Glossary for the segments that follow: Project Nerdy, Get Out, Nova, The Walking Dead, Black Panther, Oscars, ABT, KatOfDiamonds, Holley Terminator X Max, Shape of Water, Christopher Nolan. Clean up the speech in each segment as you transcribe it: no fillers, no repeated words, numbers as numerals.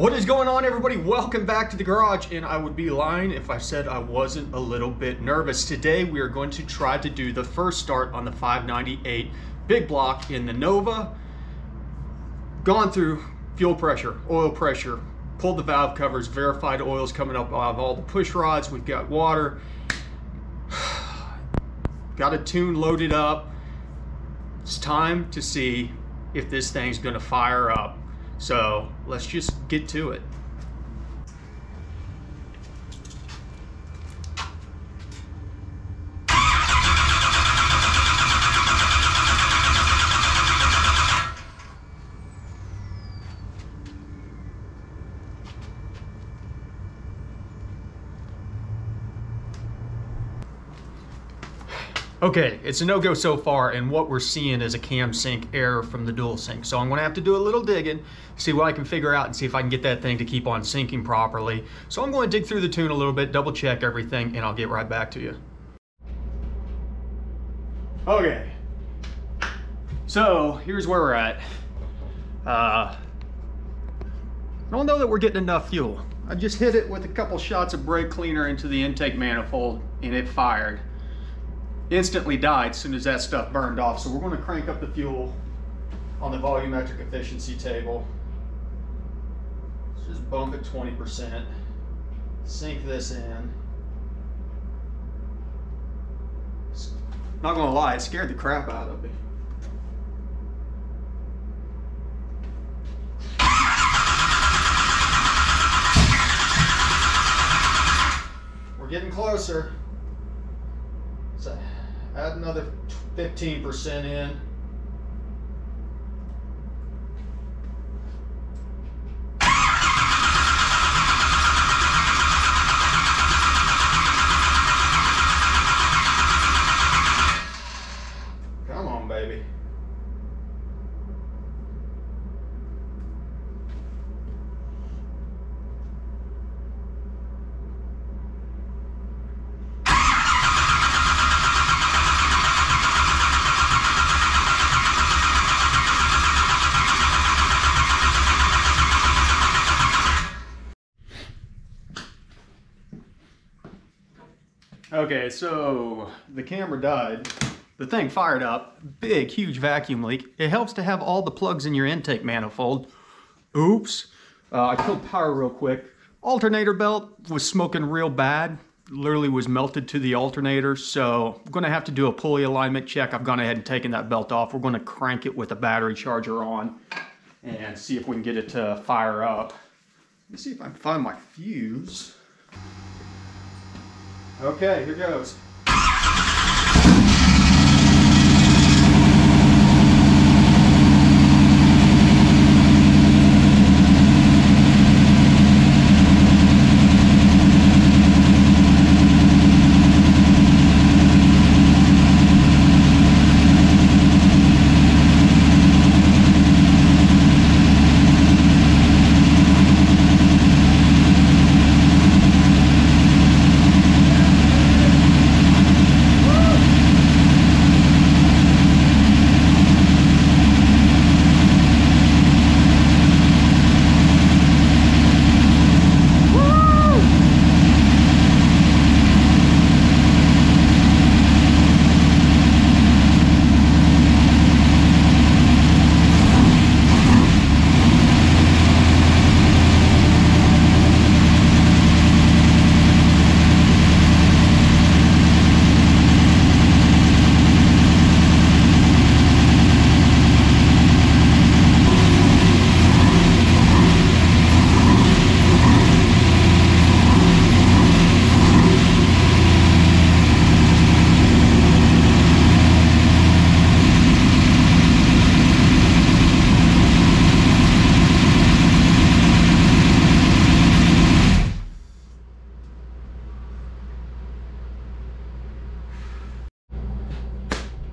What is going on, everybody? Welcome back to the garage, and I would be lying if I said I wasn't a little bit nervous. Today we are going to try to do the first start on the 598 big block in the Nova. Gone through fuel pressure, oil pressure, pulled the valve covers, verified oil's coming up out of all the push rods, we've got water, got a tune loaded up. It's time to see if this thing's going to fire up. So let's just get to it. Okay, it's a no-go so far, and what we're seeing is a cam sync error from the dual sync. So I'm gonna have to do a little digging, see what I can figure out, and see if I can get that thing to keep on syncing properly. So I'm gonna dig through the tune a little bit, double check everything, and I'll get right back to you. Okay, so here's where we're at. I don't know that we're getting enough fuel. I just hit it with a couple shots of brake cleaner into the intake manifold, and it fired. Instantly died as soon as that stuff burned off. So we're going to crank up the fuel on the volumetric efficiency table. Let's just bump it 20%. Sink this in. Not going to lie, it scared the crap out of me. We're getting closer. So add another 15% in. Come on, baby. Okay, so the camera died. The thing fired up. Big, huge vacuum leak. It helps to have all the plugs in your intake manifold. Oops. I killed power real quick. Alternator belt was smoking real bad. Literally was melted to the alternator. So I'm going to have to do a pulley alignment check. I've gone ahead and taken that belt off. We're going to crank it with a battery charger on and see if we can get it to fire up. Let me see if I can find my fuse. Okay, here goes.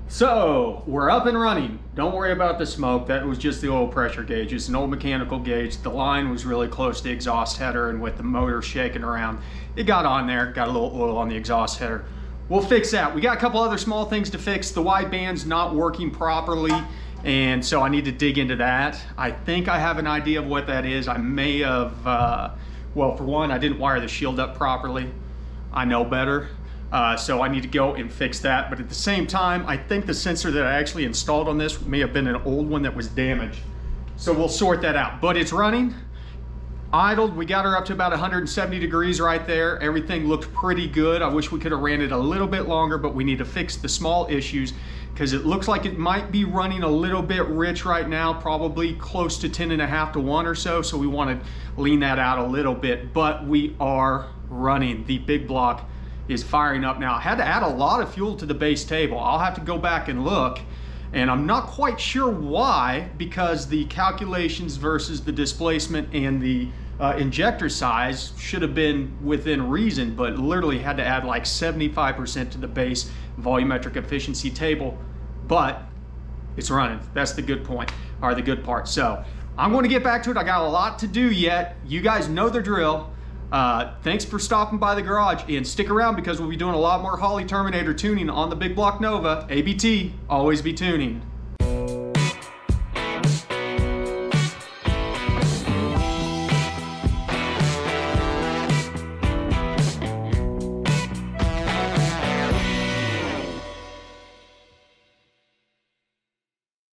So we're up and running. Don't worry about the smoke. That was just the oil pressure gauge. It's an old mechanical gauge. The line was really close to the exhaust header, and with the motor shaking around, it got on there, got a little oil on the exhaust header. We'll fix that. We got a couple other small things to fix. The wide band's not working properly, And so I need to dig into that. I think I have an idea of what that is. I may have, well, for one, I didn't wire the shield up properly. I know better. So I need to go and fix that. But at the same time, I think the sensor that I actually installed on this may have been an old one that was damaged. So we'll sort that out. But it's running, idled. We got her up to about 170 degrees right there. Everything looked pretty good. I wish we could have ran it a little bit longer, but we need to fix the small issues because it looks like it might be running a little bit rich right now, probably close to 10.5 to 1 or so. So we want to lean that out a little bit, but we are running. The big block is firing up now. I had to add a lot of fuel to the base table. I'll have to go back and look, and I'm not quite sure why, because the calculations versus the displacement and the injector size should have been within reason, but literally had to add like 75% to the base volumetric efficiency table, but it's running. That's the good point, or the good part. So I'm going to get back to it. I got a lot to do yet. You guys know the drill. Thanks for stopping by the garage, and stick around because we'll be doing a lot more Holley Terminator tuning on the Big Block Nova. ABT, always be tuning.